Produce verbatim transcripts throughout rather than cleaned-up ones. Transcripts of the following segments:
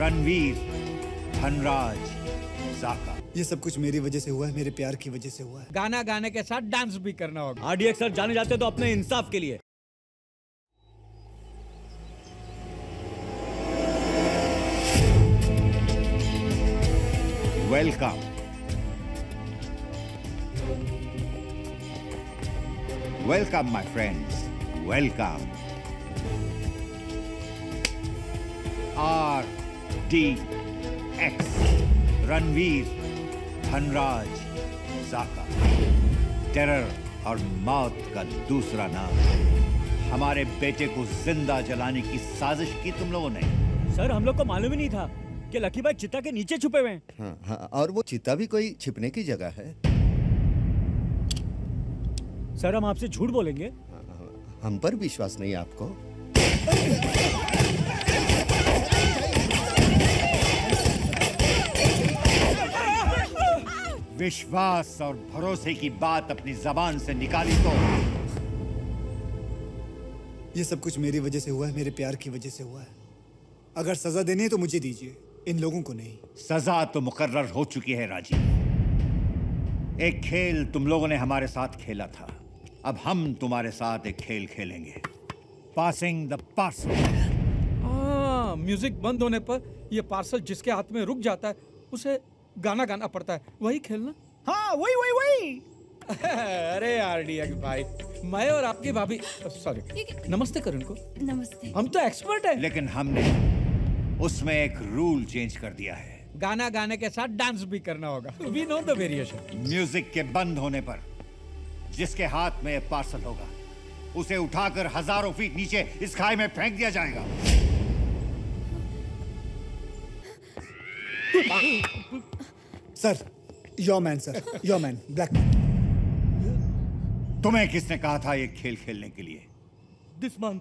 रणवीर, धनराज, जाका। ये सब कुछ मेरी वजह से हुआ है, मेरे प्यार की वजह से हुआ है। गाना गाने के साथ डांस भी करना होगा। आरडीएक्स सर जाने जाते तो अपने इंसाफ के लिए। Welcome, welcome my friends, welcome RDX, Ranveer, Dhanraj, Jaka. Terror और मौत का दूसरा नाम। हमारे बेटे को जिंदा जलाने की साजिश की तुम लोगों ने। सर हम लोग को मालूम ही नहीं था कि लकी भाई चिता के नीचे छुपे हुए हैं। हाँ, हाँ, और वो चिता भी कोई छिपने की जगह है। सर हम आपसे झूठ बोलेंगे? हाँ, हाँ, हम पर विश्वास नहीं आपको। विश्वास और भरोसे की बात अपनी जबान से निकाली तो। ये सब कुछ मेरी वजह से हुआ है, मेरे प्यार की वजह से हुआ है। अगर सजा देनी है तो मुझे दीजिए, इन लोगों को नहीं। सजा तो मुकर्रर हो चुकी है राजीव। एक खेल तुम लोगों ने हमारे साथ खेला था, अब हम तुम्हारे साथ एक खेल खेलेंगे। Passing the parcel. हाँ, म्यूजिक बंद होने पर यह पार्सल जिसके हाथ में रुक जाता है उसे गाना गाना पड़ता है। वही खेलना? हाँ वही वही वही। अरे आरडीएक्स भाई, मैं और आपकी भाभी, सॉरी, नमस्ते करो इनको। नमस्ते। हम तो एक्सपर्ट हैं। लेकिन हमने उसमें एक रूल चेंज कर दिया है। गाना गाने के साथ डांस भी करना होगा। We know the variation. Music के बंद होने पर जिसके हाथ में पार्सल होगा उसे उठाकर हजारों फीट नीचे इस खाई में फेंक दिया जाएगा। Sir, your man sir, your man, black man. तुम्हें किसने कहा था ये खेल खेलने के लिए? This man.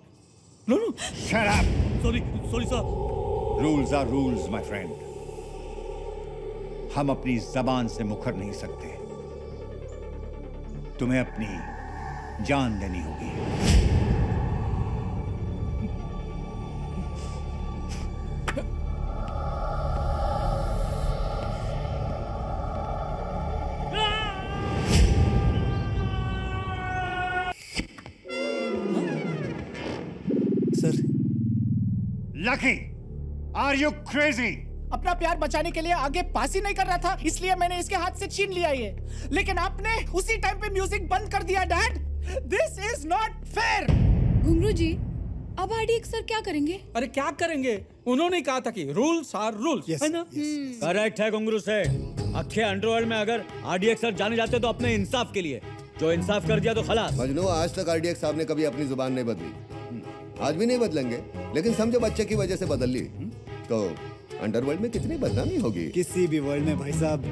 No no. Shut up. Sorry sorry sir. Rules are rules my friend. हम अपनी जबान से मुखर नहीं सकते, तुम्हें अपनी जान देनी होगी। Sir. Lucky, Are you crazy? अपना प्यार बचाने के लिए आगे पास ही नहीं कर रहा था, इसलिए मैंने इसके हाथ से छीन लिया ये। लेकिन आपने उसी टाइम पे म्यूजिक बंद कर दिया dad. This is not fair. घुंगरू जी, अब आरडीएक्स सर क्या करेंगे? अरे क्या करेंगे? उन्होंने कहा था कि रूल्स आर रूल्स, है ना? करेक्ट है घुंगरू से। अखे अंडरवर्ल्ड में अगर आरडीएक्स सर जाने जाते तो अपने इंसाफ के लिए, जो इंसाफ कर दिया तो खलास। मजनू, आज तक आरडीएक्स साहब ने कभी अपनी जुबान नहीं बदली, आज भी नहीं बदलेंगे। लेकिन समझो बच्चे की वजह से बदल ली तो अंडरवर्ल्ड में कितनी बदनामी होगी। किसी भी वर्ल्ड में भाई साहब,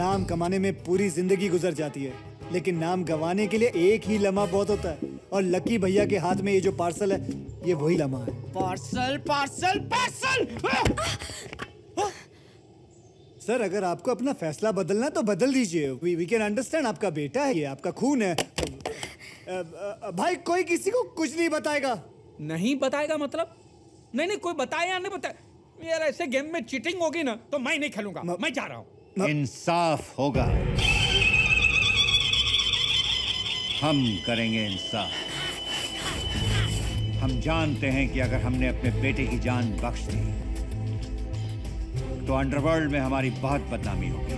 नाम कमाने में पूरी जिंदगी गुजर जाती है, लेकिन नाम गंवाने के लिए एक ही लम्हा बहुत होता है। और लकी भैया के हाथ में ये जो पार्सल है, ये वही लम्हा है। Parcel parcel parcel. सर अगर आपको अपना फैसला बदलना तो बदल दीजिए। वी कैन अंडरस्टैंड, आपका बेटा है, ये आपका खून है। भाई कोई किसी को कुछ नहीं बताएगा। नहीं बताएगा मतलब? नहीं नहीं, कोई बताया नहीं बताया यार। ऐसे गेम में चीटिंग होगी ना तो मैं नहीं खेलूंगा, मैं जा रहा हूं। इंसाफ होगा, हम करेंगे इंसाफ। हम जानते हैं कि अगर हमने अपने बेटे की जान बख्श दी तो अंडरवर्ल्ड में हमारी बहुत बदनामी होगी।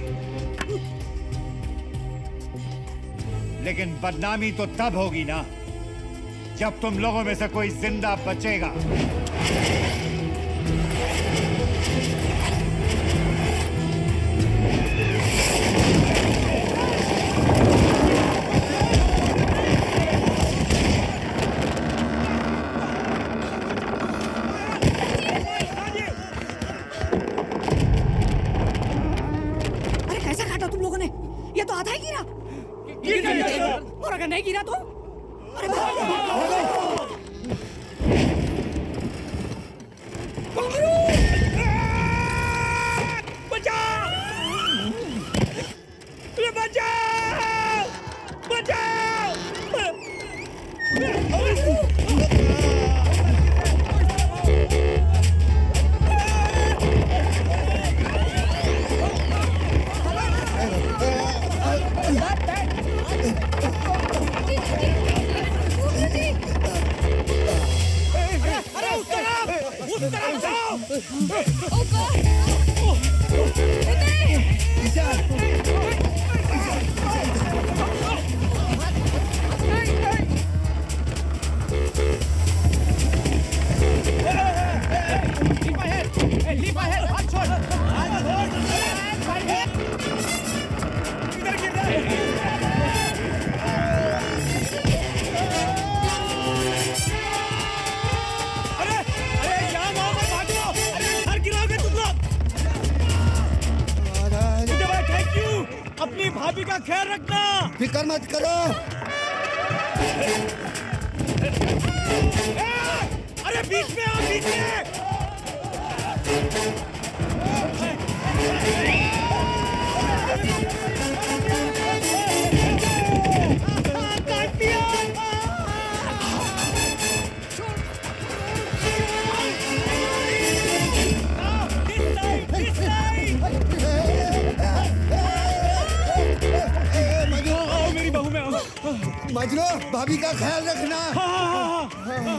लेकिन बदनामी तो तब होगी ना जब तुम लोगों में से कोई जिंदा बचेगा। भाभी का ख्याल रखना, फिक्र मत करो। ए, अरे बीच में आ, बीच में। मजनू, भाभी का ख्याल रखना। हाँ, हाँ, हाँ, हाँ।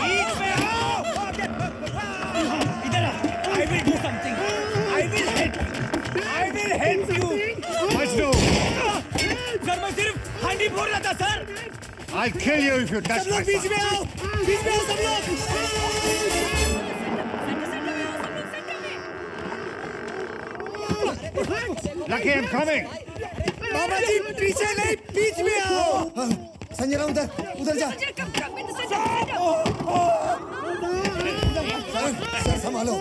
बीच में आओ। इधर आ। I will do something. I will help you. I will help you. Majnu. Sir मैं सिर्फ हांडी फोड़ रहा था sir. I'll kill you if you touch my son. सब लोग बीच में आओ, बीच में आओ सब लोग। Lucky, I'm coming. बाबा जी पीछे नहीं, बीच में आओ। संजना उधर उधर जा। सर संभालो।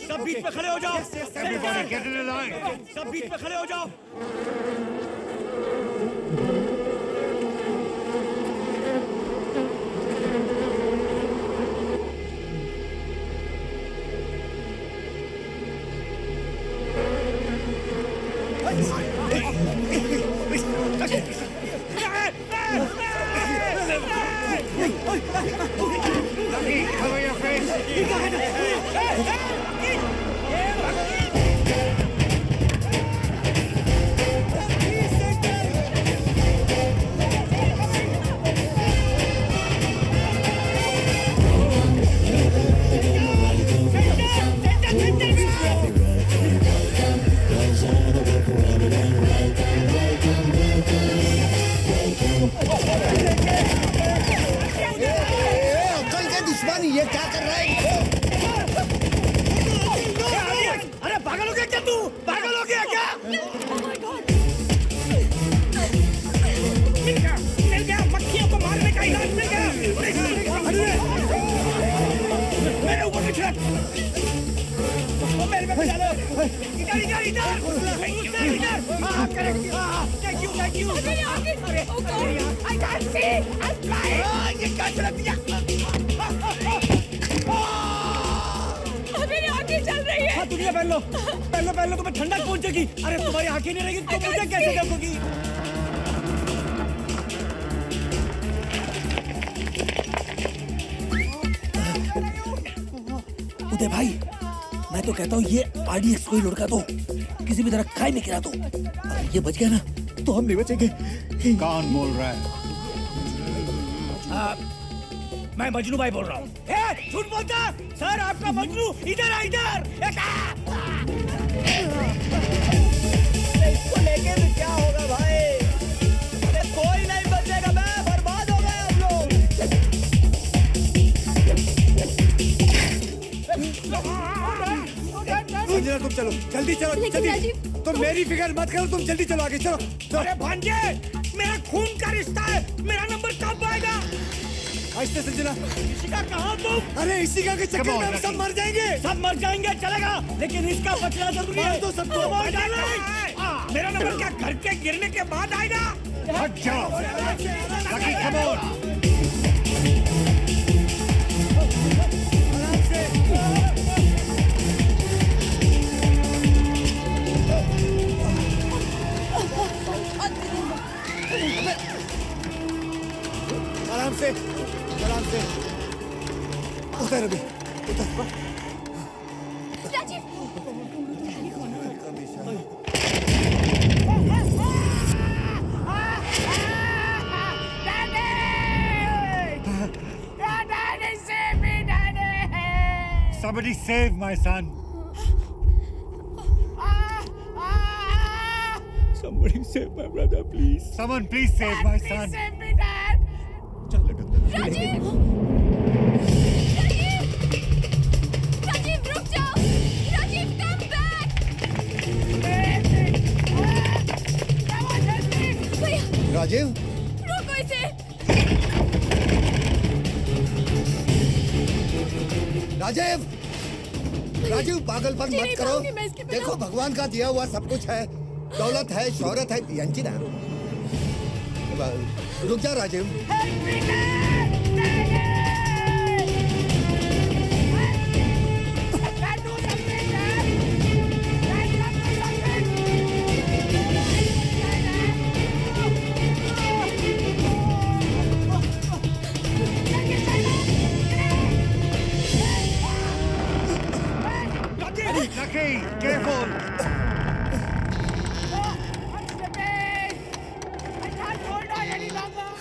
सब बीच में खड़े हो जाओ। सब बीच में खड़े हो जाओ। आरडीएक्स को ही लुढ़का दो, किसी भी तरह खाई में गिरा दो। अगर ये बच गया ना तो हम नहीं बचेंगे। कौन बोल रहा है? आ, मैं मजनू भाई बोल रहा हूँ। झूठ बोलता सर, आपका मजनू इधर आ, इधर। इसको लेके भी क्या होगा भाई? अरे कोई नहीं बचेगा, मैं बर्बाद हो गए हम लोग। संजना तुम चलो, जल्दी चलो, जल्दी। तुम मेरी फिक्र मत करो, तुम जल्दी चलो आगे चलो। अरे भांजे, मेरा खून का रिश्ता है, मेरा नंबर कब आएगा? आहिस्ते संजना। इसी का कहाँ तुम? अरे इसी का के चक्कर में हम सब मर जाएंगे। सब मर जाएंगे चलेगा, लेकिन इसका बचना जरूरी है। तो सबको मार डालो। मेरा नंबर क्या घर के गिरने के बाद आएगा? हट जाओ। आराम से, आराम से। उतर अभी, उतर। Rajiv. Somebody save my son. Somebody save my brother, please. Someone please save Dad, my please son. Please save me, Dad. Rajiv! Rajiv! Rajiv, रुक जाओ. Rajiv, come back. Come on, Rajiv. Rajiv? रोको इसे. Rajiv! Rajiv, पागलपन मत करो. देखो भगवान का दिया हुआ सब कुछ है. दौलत है, शोहरत है, यांची ना. रुक जा राजीव. Lucky, careful.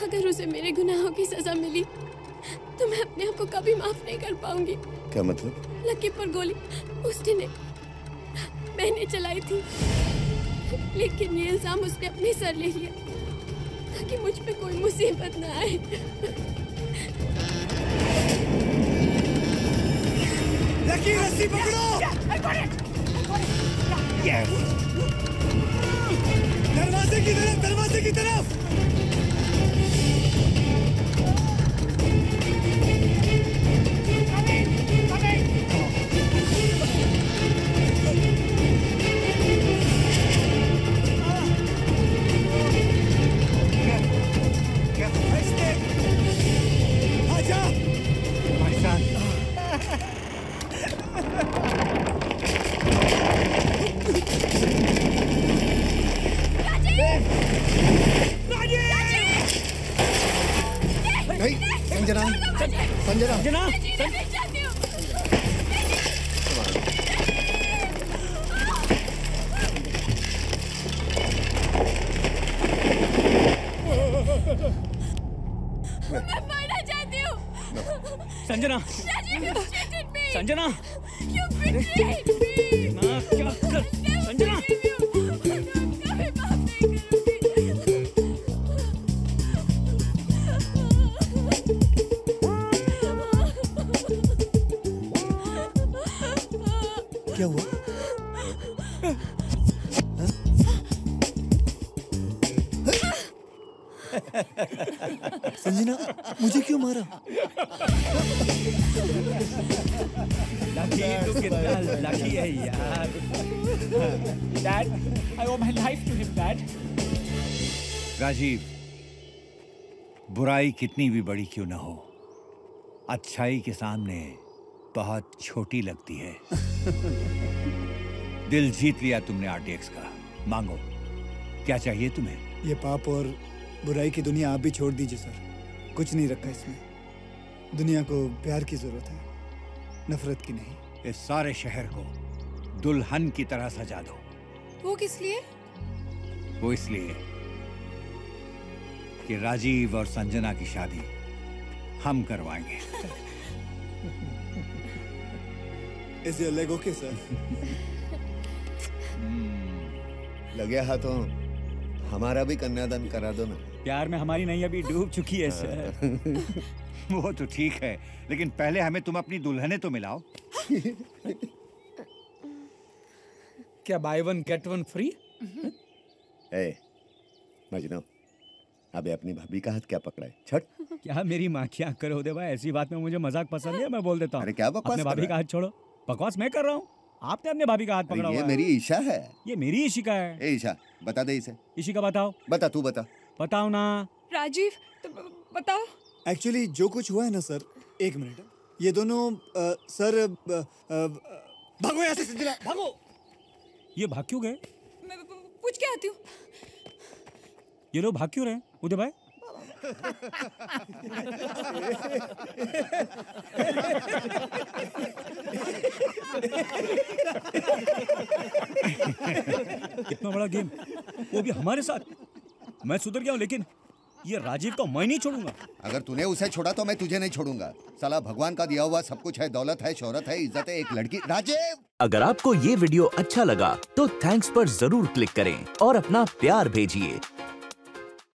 अगर उसे मेरे गुनाहों की सजा मिली तो मैं अपने आप को कभी माफ नहीं कर पाऊंगी। क्या मतलब? लकी पर गोली उसने ने, मैंने चलाई थी, लेकिन ये इल्जाम उसने अपने सर ले लिया ताकि मुझ पे कोई मुसीबत ना आए। लकी रस्सी पकड़ो। दरवाजे की तरफ, दरवाजे की तरफ। संजना, संजना, संजना, संजना, संजना, संजना, क्या हुआ? संजना, मुझे क्यों मारा? लकी तो कितना लकी है यार। Dad, I owe my life to him, Dad. Rajiv, बुराई कितनी भी बड़ी क्यों ना हो, अच्छाई के सामने बहुत छोटी लगती है। दिल जीत लिया तुमने आर डी एक्स का। मांगो, क्या चाहिए तुम्हें? ये पाप और बुराई की दुनिया आप भी छोड़ दीजिए सर। कुछ नहीं रखा इसमें। दुनिया को प्यार की जरूरत है, नफरत की नहीं। इस सारे शहर को दुल्हन की तरह सजा दो। वो किस लिए? वो इसलिए कि राजीव और संजना की शादी हम करवाएंगे। Is your leg okay, sir? लगे हाथों हमारा भी कन्यादान करा दो ना। प्यार में हमारी नहीं अभी डूब चुकी है सर। वो तो ठीक है, लेकिन पहले हमें तुम अपनी दुल्हने तो मिलाओ। क्या buy one get one free? ए, मजनू, अबे अपनी भाभी का हाथ क्या पकड़ा है? छट। क्या मेरी माँ क्या करो दे भाई, ऐसी बात में मुझे मजाक पसंद नहीं है, मैं बोल देता हूँ। अरे क्या बकवास कर रहा है? अपने भाभी का हाथ छोड़ो। बकवास मैं कर रहा हूँ, आपने अपने भाभी का हाथ पकड़ा हुआ है। ये मेरी ईशा है, ये मेरी ईशिका है। ए ईशा, बता दे इसे। ईशिका बताओ। बता तू बता। बताओ ना। राजीव तो बताओ। एक्चुअली जो कुछ हुआ है ना सर, एक मिनट, ये दोनों सर भागो यहाँ से। संजना भागो। ये भाग क्यों गए? मैं पूछ के आती हूँ। ये लोग भाग क्यों रहे उदय भाई? कितना बड़ा गेम, वो भी हमारे साथ। मैं सुधर गया हूँ लेकिन ये राजीव तो मैं नहीं छोड़ूंगा। अगर तूने उसे छोड़ा तो मैं तुझे नहीं छोड़ूंगा। साला भगवान का दिया हुआ सब कुछ है, दौलत है, शोहरत है, इज्जत है, एक लड़की। राजीव, अगर आपको ये वीडियो अच्छा लगा तो थैंक्स पर जरूर क्लिक करें और अपना प्यार भेजिए।